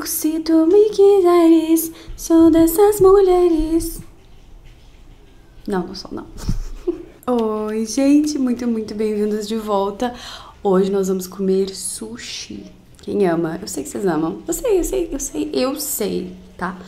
Chico, se tu me quiseres, sou dessas mulheres. Não, não sou não. Oi, gente, muito bem-vindos de volta. Hoje nós vamos comer sushi. Quem ama? Eu sei que vocês amam. Eu sei, tá?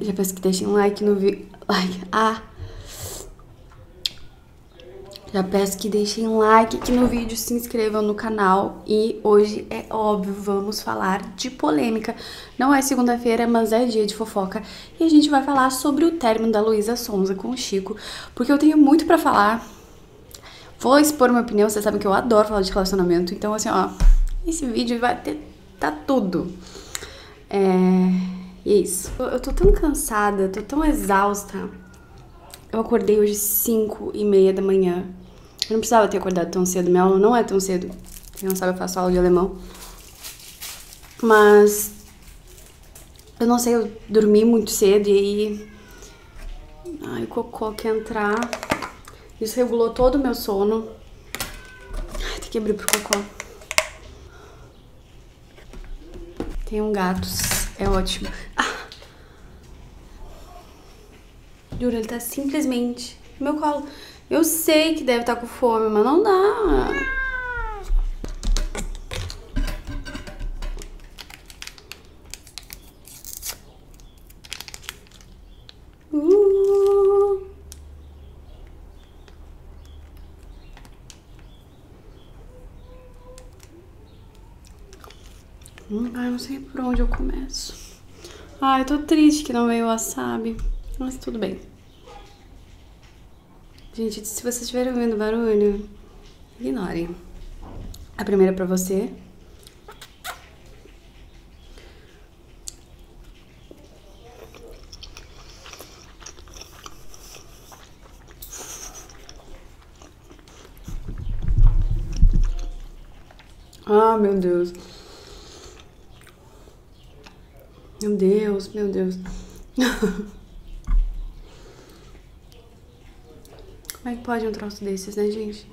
Já peço que deixem um like no vídeo. Já peço que deixem like aqui no vídeo, se inscrevam no canal. E hoje, é óbvio, vamos falar de polêmica. Não é segunda-feira, mas é dia de fofoca. E a gente vai falar sobre o término da Luísa Sonza com o Chico, porque eu tenho muito pra falar. Vou expor minha opinião, vocês sabem que eu adoro falar de relacionamento. Então, assim, ó, esse vídeo vai ter... tá tudo. E é isso. Eu tô tão cansada, tô tão exausta. Eu acordei hoje 5:30 da manhã. Eu não precisava ter acordado tão cedo, minha aula não é tão cedo. Quem não sabe, eu faço aula de alemão. Mas eu não sei, eu dormi muito cedo e aí... ai, o cocô quer entrar. Isso regulou todo o meu sono. Ai, tem que abrir pro cocô. Tem um gato, é ótimo. Juro, ele tá simplesmente no meu colo. Eu sei que deve estar com fome, mas não dá. Ai, não sei por onde eu começo. Ai, eu tô triste que não veio o wasabi. Mas tudo bem. Gente, se vocês estiverem ouvindo barulho, ignorem. A primeira é pra você. Ah, meu Deus. Meu Deus, meu Deus. Como é que pode um troço desses, né, gente?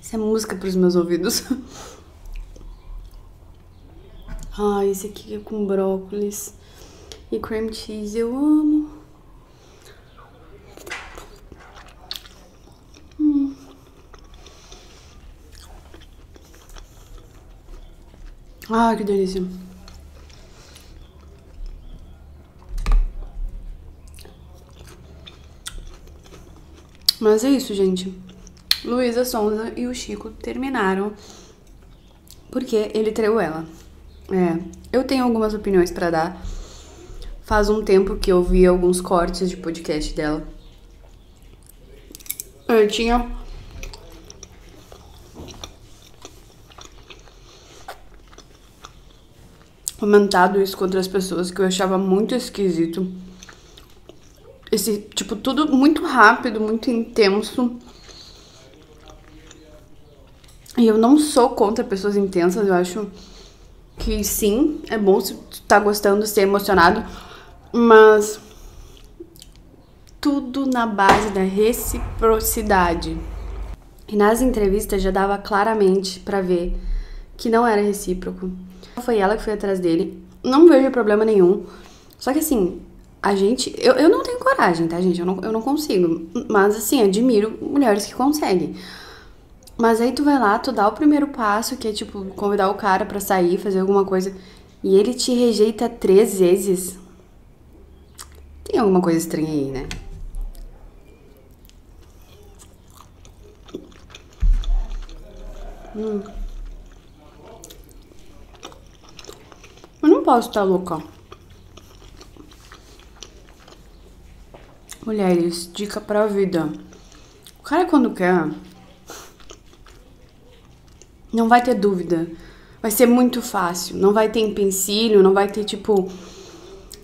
Isso é música pros meus ouvidos. Ah, esse aqui é com brócolis e cream cheese, eu amo. Ah, que delícia. Mas é isso, gente. Luísa Sonza e o Chico terminaram porque ele traiu ela. Eu tenho algumas opiniões pra dar. Faz um tempo que eu vi alguns cortes de podcast dela. Eu tinha... comentado isso com outras pessoas, que eu achava muito esquisito. Esse, tipo, tudo muito rápido, muito intenso. E eu não sou contra pessoas intensas, eu acho que sim, é bom se tu tá gostando, ser emocionado, mas tudo na base da reciprocidade. E nas entrevistas já dava claramente pra ver que não era recíproco. Foi ela que foi atrás dele, não vejo problema nenhum, só que assim, a gente, eu não tenho coragem, tá, gente, eu não consigo, mas assim, admiro mulheres que conseguem, mas aí tu vai lá, tu dá o primeiro passo, que é tipo, convidar o cara pra sair, fazer alguma coisa, e ele te rejeita 3 vezes, tem alguma coisa estranha aí, né? Eu não posso estar louca. Mulheres, dica pra vida. O cara quando quer, não vai ter dúvida. Vai ser muito fácil. Não vai ter empecilho, não vai ter tipo...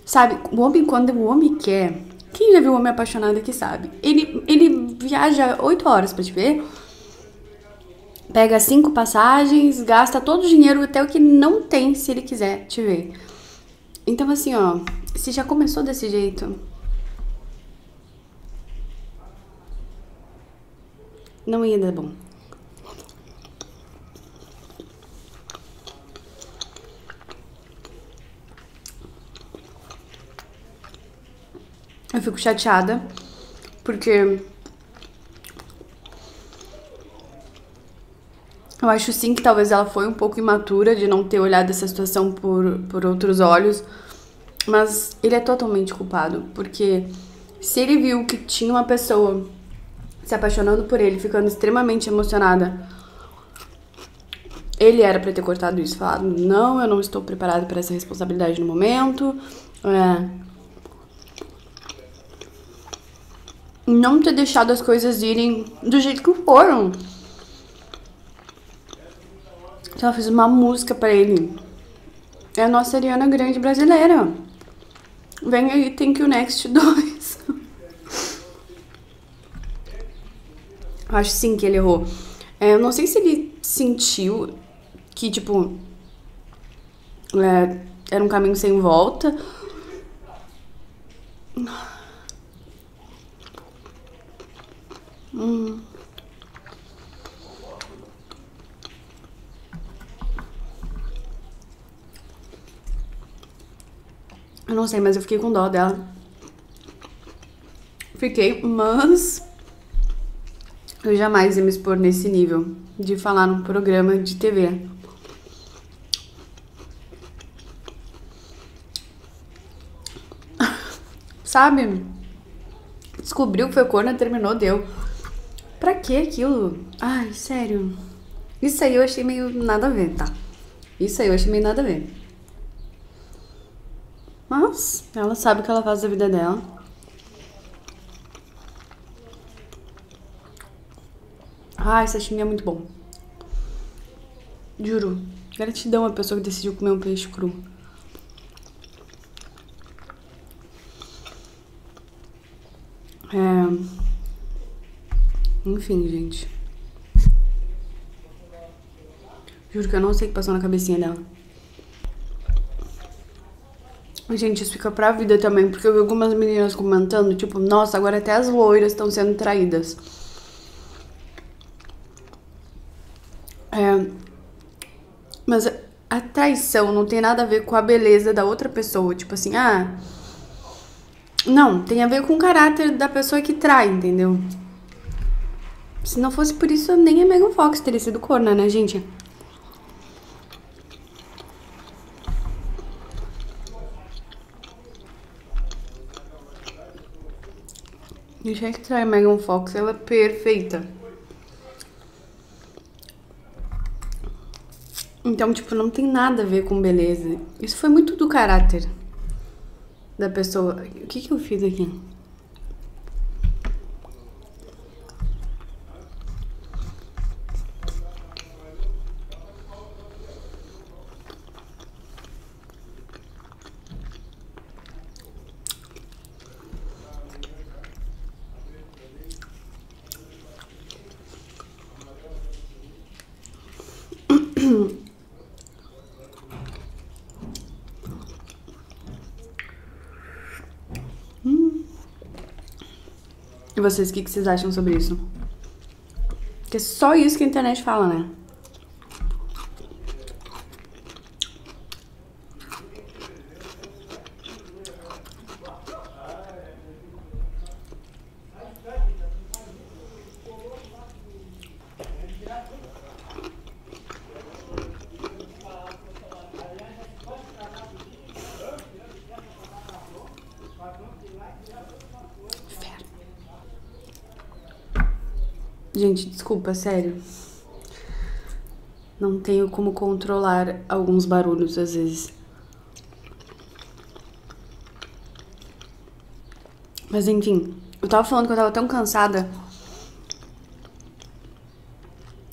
sabe, o homem quando o homem quer... quem já viu o homem apaixonado aqui sabe. Ele viaja 8 horas pra te ver. Pega 5 passagens, gasta todo o dinheiro, até o que não tem, se ele quiser te ver. Então, assim, ó, se já começou desse jeito, não ia dar bom. Eu fico chateada, porque eu acho sim que talvez ela foi um pouco imatura de não ter olhado essa situação por outros olhos, mas ele é totalmente culpado, porque se ele viu que tinha uma pessoa se apaixonando por ele, ficando extremamente emocionada, ele era pra ter cortado isso, falado, não, eu não estou preparado para essa responsabilidade no momento, não ter deixado as coisas irem do jeito que foram. Ela fez uma música pra ele. É a nossa Ariana Grande brasileira. Vem aí, Thank You Next 2. Acho sim que ele errou. Eu não sei se ele sentiu que, tipo, era um caminho sem volta. Eu não sei, mas eu fiquei com dó dela. Fiquei, mas eu jamais ia me expor nesse nível de falar num programa de TV. Sabe? Descobriu que foi corna, terminou, deu. Pra que aquilo? Ai, sério. Isso aí eu achei meio nada a ver, tá? Isso aí eu achei meio nada a ver. Mas ela sabe o que ela faz da vida dela. Ai, sashimi é muito bom. Juro. Gratidão à pessoa que decidiu comer um peixe cru. Enfim, gente. Juro que eu não sei o que passou na cabecinha dela. Gente, isso fica pra vida também, porque eu vi algumas meninas comentando, tipo, nossa, agora até as loiras estão sendo traídas. Mas a traição não tem nada a ver com a beleza da outra pessoa, tipo assim, não, tem a ver com o caráter da pessoa que trai, entendeu? Se não fosse por isso, nem a Megan Fox teria sido corna, né, gente? Deixa eu extrair a Megan Fox, ela é perfeita. Então, tipo, não tem nada a ver com beleza. Isso foi muito do caráter da pessoa. O que que eu fiz aqui? E vocês, o que vocês acham sobre isso? Porque é só isso que a internet fala, né? Gente, desculpa, sério. Não tenho como controlar alguns barulhos, às vezes. Mas, enfim. Eu tava falando que eu tava tão cansada.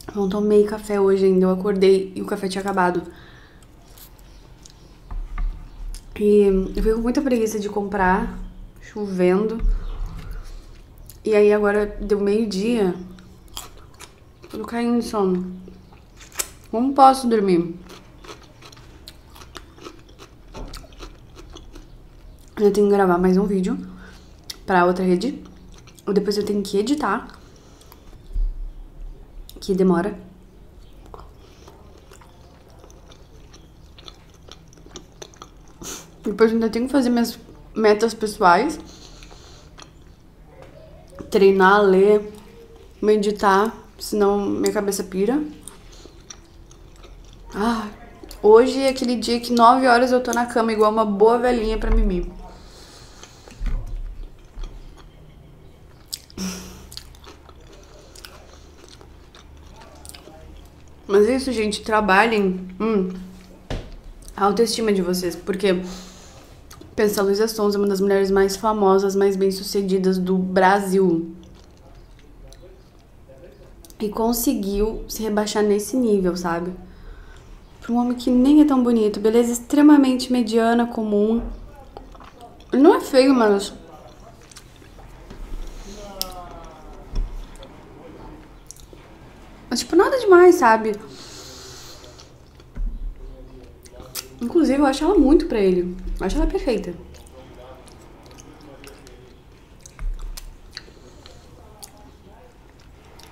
Eu não tomei café hoje ainda. Eu acordei e o café tinha acabado. E eu fico com muita preguiça de comprar. Chovendo. E aí agora deu meio-dia. Tô caindo de sono. Como posso dormir? Eu tenho que gravar mais um vídeo pra outra rede. Ou depois eu tenho que editar. que demora. Depois ainda tenho que fazer minhas metas pessoais. Treinar, ler, meditar, senão minha cabeça pira. Ah, hoje é aquele dia que 9 horas eu tô na cama igual uma boa velhinha pra mimir. Mas é isso, gente, trabalhem a autoestima de vocês, porque pensa, a Luísa Sonza é uma das mulheres mais famosas, mais bem-sucedidas do Brasil. E conseguiu se rebaixar nesse nível, sabe? Pra um homem que nem é tão bonito, beleza extremamente mediana, comum. Ele não é feio, mas... mas, tipo, nada demais, sabe? Inclusive, eu acho ela muito pra ele. Eu acho ela perfeita.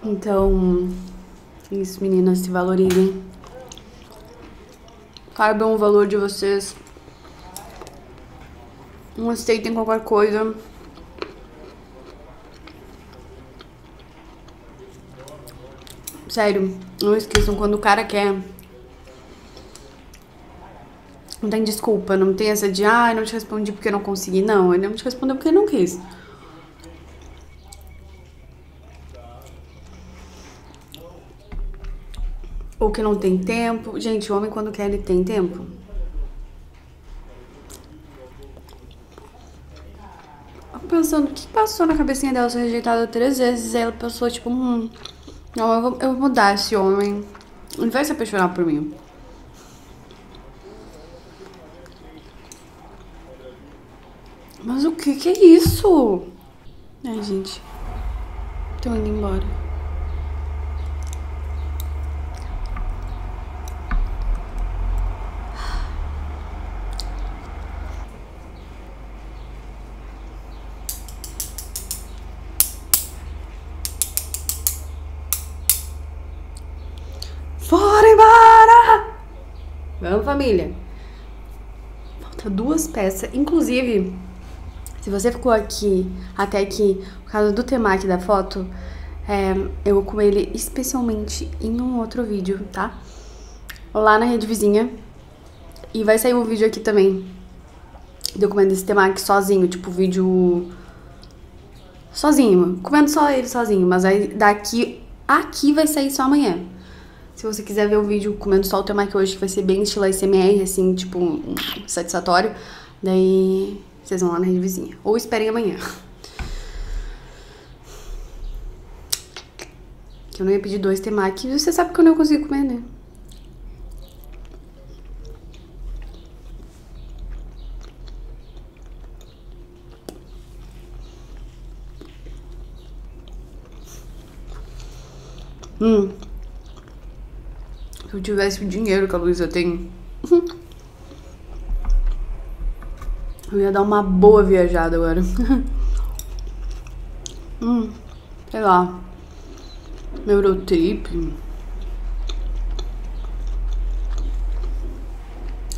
Então, isso, meninas, se valorizem. Saibam o valor de vocês. Não aceitem qualquer coisa. Sério, não esqueçam, quando o cara quer, não tem desculpa, não tem essa de ah, não te respondi porque não consegui, não, ele não te respondeu porque não quis. Ou que não tem tempo. Gente, o homem quando quer, ele tem tempo. Eu pensando, o que passou na cabecinha dela, ser rejeitada 3 vezes, aí ela pensou, tipo, não, eu vou mudar esse homem. Ele vai se apaixonar por mim. Mas o que é isso? Ai, gente. Tô indo embora. Bora embora! Vamos, família! Falta 2 peças. Inclusive, se você ficou aqui, até aqui, por causa do temaki da foto, eu vou com ele especialmente em um outro vídeo, tá? Lá na rede vizinha. E vai sair um vídeo aqui também. Eu comendo esse temaki sozinho, tipo vídeo... sozinho, comendo só ele sozinho. Mas aí daqui, aqui vai sair só amanhã. Se você quiser ver o vídeo comendo só o temaki hoje, que vai ser bem estilo ASMR, assim, tipo, satisfatório, daí vocês vão lá na rede vizinha. Ou esperem amanhã. Que eu não ia pedir 2 temaki, você sabe que eu não consigo comer, né? Se eu tivesse o dinheiro que a Luísa tem, eu ia dar uma boa viajada agora. Sei lá, meu Eurotrip,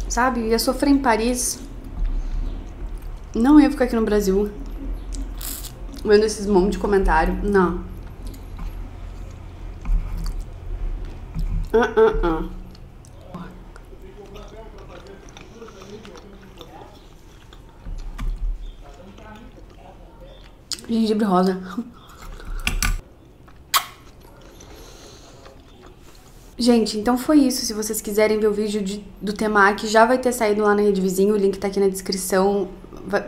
sabe? Ia sofrer em Paris. Não ia ficar aqui no Brasil vendo esses monte de comentário. Não. Gengibre rosa. Gente, então foi isso. Se vocês quiserem ver o vídeo do temaki, já vai ter saído lá na rede vizinha. O link tá aqui na descrição.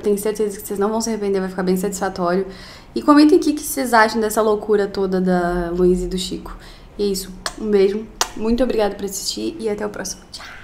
Tenho certeza que vocês não vão se arrepender, vai ficar bem satisfatório. E comentem aqui o que vocês acham dessa loucura toda da Luísa e do Chico. E é isso. Um beijo. Muito obrigada por assistir e até o próximo. Tchau!